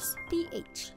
Reverse pH.